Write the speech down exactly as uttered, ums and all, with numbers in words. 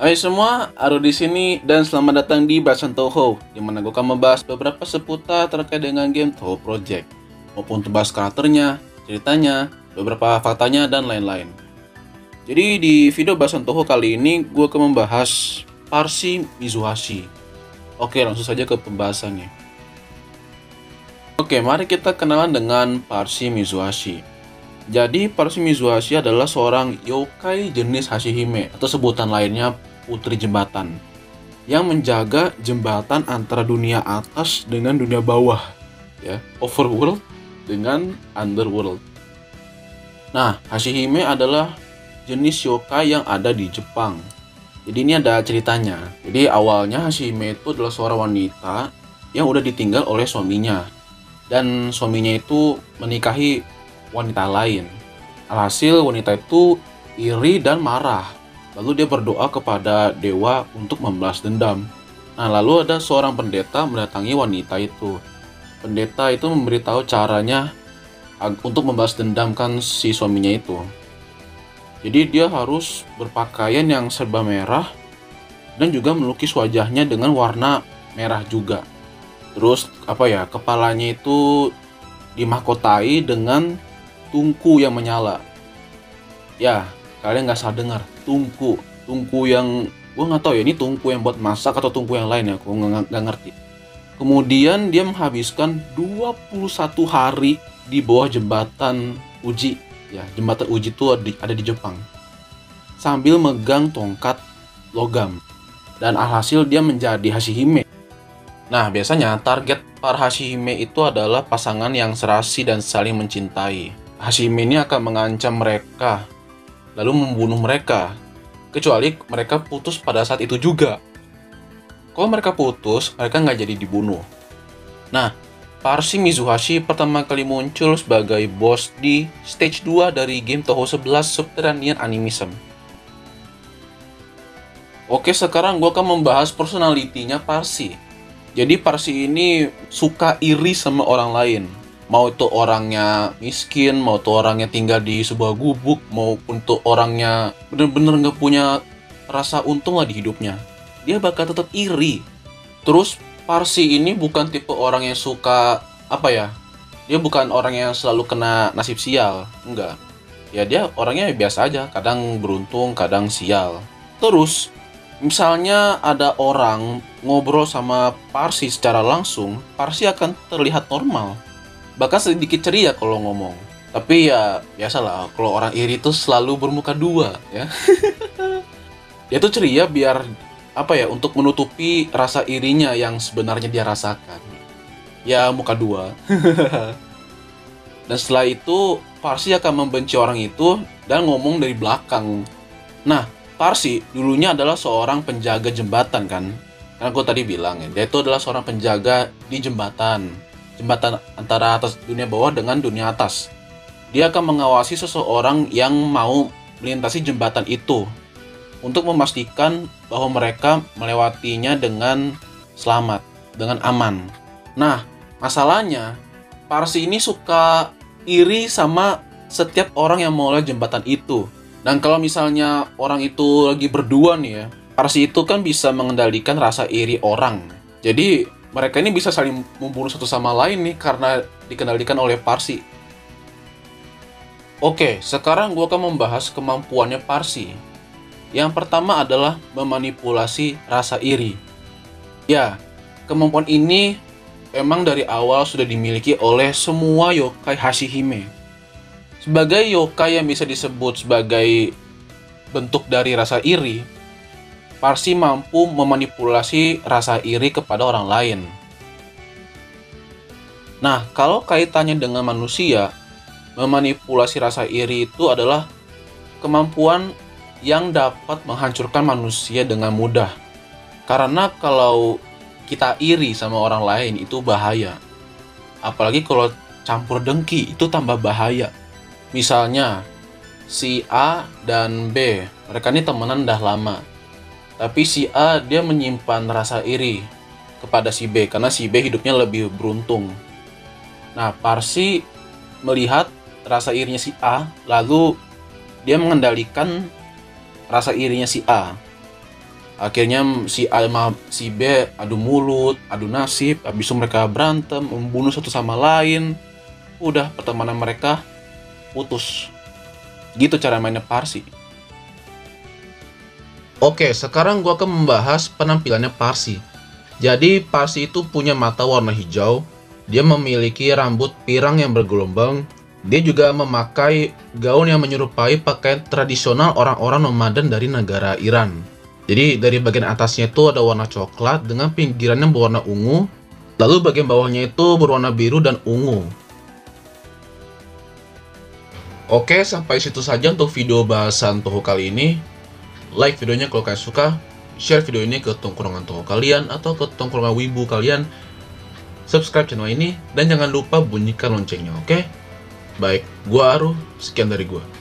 Hai semua, Aru di sini dan selamat datang di bahasan Touhou, di mana gue akan membahas beberapa seputar terkait dengan game Touhou Project, maupun membahas karakternya, ceritanya, beberapa faktanya dan lain-lain. Jadi di video bahasan Touhou kali ini gue akan membahas Parsee Mizuhashi. Oke, langsung saja ke pembahasannya. Oke, mari kita kenalan dengan Parsee Mizuhashi. Jadi Parsee Mizuhashi adalah seorang yokai jenis Hashihime atau sebutan lainnya Putri Jembatan, yang menjaga jembatan antara dunia atas dengan dunia bawah, ya, overworld dengan underworld. Nah, Hashihime adalah jenis yokai yang ada di Jepang. Jadi ini ada ceritanya. Jadi awalnya Hashihime itu adalah seorang wanita yang udah ditinggal oleh suaminya, dan suaminya itu menikahi wanita lain. Alhasil wanita itu iri dan marah, lalu dia berdoa kepada dewa untuk membalas dendam. Nah, lalu ada seorang pendeta mendatangi wanita itu. Pendeta itu memberitahu caranya untuk membalas dendamkan si suaminya itu. Jadi dia harus berpakaian yang serba merah dan juga melukis wajahnya dengan warna merah juga. Terus apa ya, kepalanya itu dimahkotai dengan tungku yang menyala. Ya, kalian nggak salah dengar, tungku, tungku yang gue nggak tahu ya, ini tungku yang buat masak atau tungku yang lain ya, gue nggak ngerti. Kemudian dia menghabiskan dua puluh satu hari di bawah jembatan Uji. Ya, jembatan Uji itu ada di Jepang, sambil megang tongkat logam, dan alhasil dia menjadi Hashihime. Nah, biasanya target para Hashihime itu adalah pasangan yang serasi dan saling mencintai. Hashihime ini akan mengancam mereka, lalu membunuh mereka, kecuali mereka putus pada saat itu juga. Kalau mereka putus, mereka nggak jadi dibunuh. Nah, Parsee Mizuhashi pertama kali muncul sebagai boss di stage dua dari game Touhou sebelas Subterranean Animism. Oke, sekarang gue akan membahas personalitinya Parsee. Jadi Parsee ini suka iri sama orang lain. Mau itu orangnya miskin, mau itu orangnya tinggal di sebuah gubuk, maupun itu orangnya bener-bener nggak punya rasa untung lah di hidupnya, dia bakal tetap iri. Terus Parsee ini bukan tipe orang yang suka, apa ya, dia bukan orang yang selalu kena nasib sial, enggak. Ya dia orangnya biasa aja, kadang beruntung, kadang sial. Terus, misalnya ada orang ngobrol sama Parsee secara langsung, Parsee akan terlihat normal, bahkan sedikit ceria kalau ngomong. Tapi ya biasalah, kalau orang iri itu selalu bermuka dua, ya. Dia tuh ceria biar apa ya, untuk menutupi rasa irinya yang sebenarnya dia rasakan. Ya, muka dua. Dan setelah itu Parsee akan membenci orang itu dan ngomong dari belakang. Nah, Parsee dulunya adalah seorang penjaga jembatan kan, karena gue tadi bilang ya, dia itu adalah seorang penjaga di jembatan Jembatan antara atas dunia bawah dengan dunia atas. Dia akan mengawasi seseorang yang mau melintasi jembatan itu untuk memastikan bahwa mereka melewatinya dengan selamat, dengan aman. Nah, masalahnya Parsee ini suka iri sama setiap orang yang mau lewat jembatan itu. Dan kalau misalnya orang itu lagi berdua nih ya, Parsee itu kan bisa mengendalikan rasa iri orang. Jadi mereka ini bisa saling membunuh satu sama lain nih karena dikendalikan oleh Parsee. Oke, sekarang gua akan membahas kemampuannya Parsee. Yang pertama adalah memanipulasi rasa iri. Ya, kemampuan ini emang dari awal sudah dimiliki oleh semua yokai Hashihime. Sebagai yokai yang bisa disebut sebagai bentuk dari rasa iri, Parsee mampu memanipulasi rasa iri kepada orang lain. Nah, kalau kaitannya dengan manusia, memanipulasi rasa iri itu adalah kemampuan yang dapat menghancurkan manusia dengan mudah. Karena kalau kita iri sama orang lain itu bahaya. Apalagi kalau campur dengki itu tambah bahaya. Misalnya si A dan B, mereka ini temenan dah lama. Tapi si A dia menyimpan rasa iri kepada si B karena si B hidupnya lebih beruntung. Nah, Parsee melihat rasa irinya si A, lalu dia mengendalikan rasa irinya si A. Akhirnya si A sama si B adu mulut, adu nasib, habis itu mereka berantem, membunuh satu sama lain. Udah, pertemanan mereka putus. Gitu cara mainnya Parsee. Oke, sekarang gua akan membahas penampilannya Parsee. Jadi Parsee itu punya mata warna hijau, dia memiliki rambut pirang yang bergelombang, dia juga memakai gaun yang menyerupai pakaian tradisional orang-orang nomaden dari negara Iran. Jadi dari bagian atasnya itu ada warna coklat dengan pinggirannya berwarna ungu, lalu bagian bawahnya itu berwarna biru dan ungu. Oke, sampai situ saja untuk video bahasan Touhou kali ini. Like videonya kalau kalian suka, share video ini ke tongkrongan Touhou kalian atau ke tongkrongan wibu kalian. Subscribe channel ini dan jangan lupa bunyikan loncengnya, oke? Baik, gua Aru, sekian dari gua.